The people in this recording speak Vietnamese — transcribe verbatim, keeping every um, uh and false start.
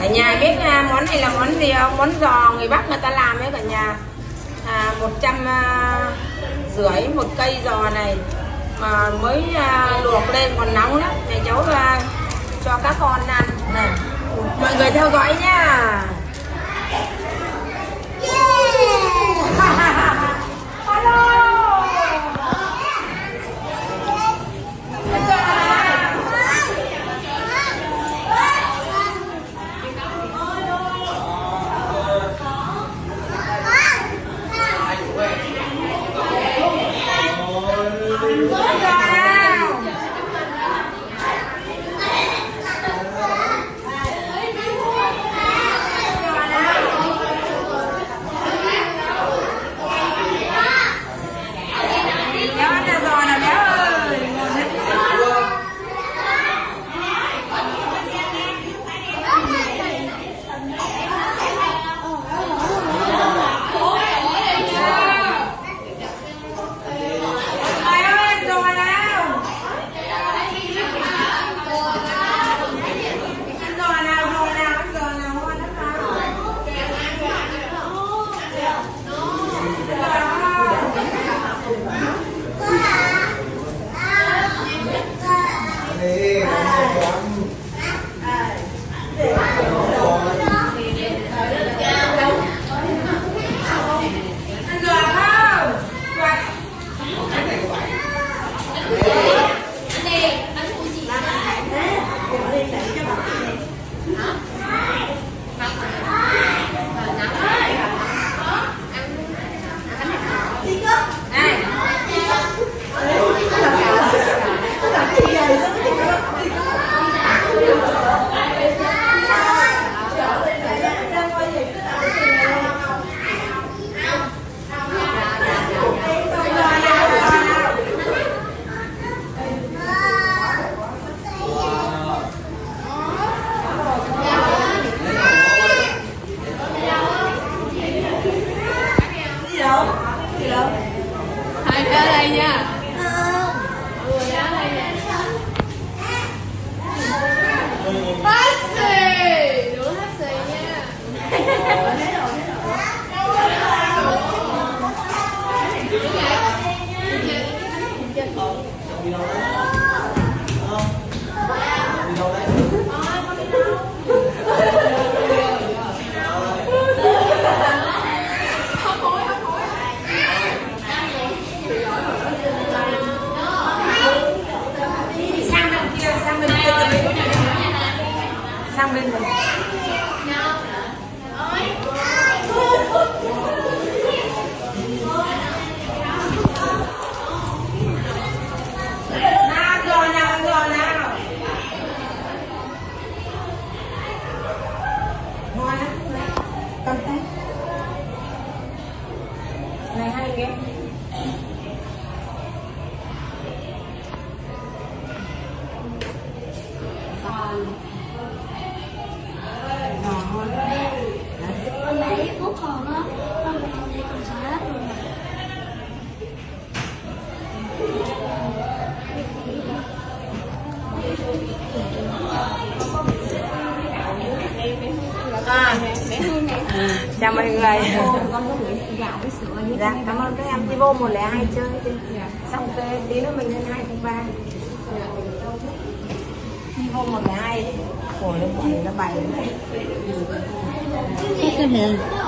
Cả nhà biết món này là món gì không? Món giò người Bắc người ta làm ấy cả nhà. À, một trăm rưỡi một cây giò này mà mới luộc lên còn nóng lắm. Này cháu cho các con ăn nè. Mọi người theo dõi nha. Chào mọi người. Con có gửi gạo với sữa với dạ, cảm ơn các em. Đi vô một không hai chơi đi. Dạ. Xong tê tí nữa mình lên hai không ba. Dạ. Đi vô một không hai. Ủa nó bảy nó bảy. Cái gì?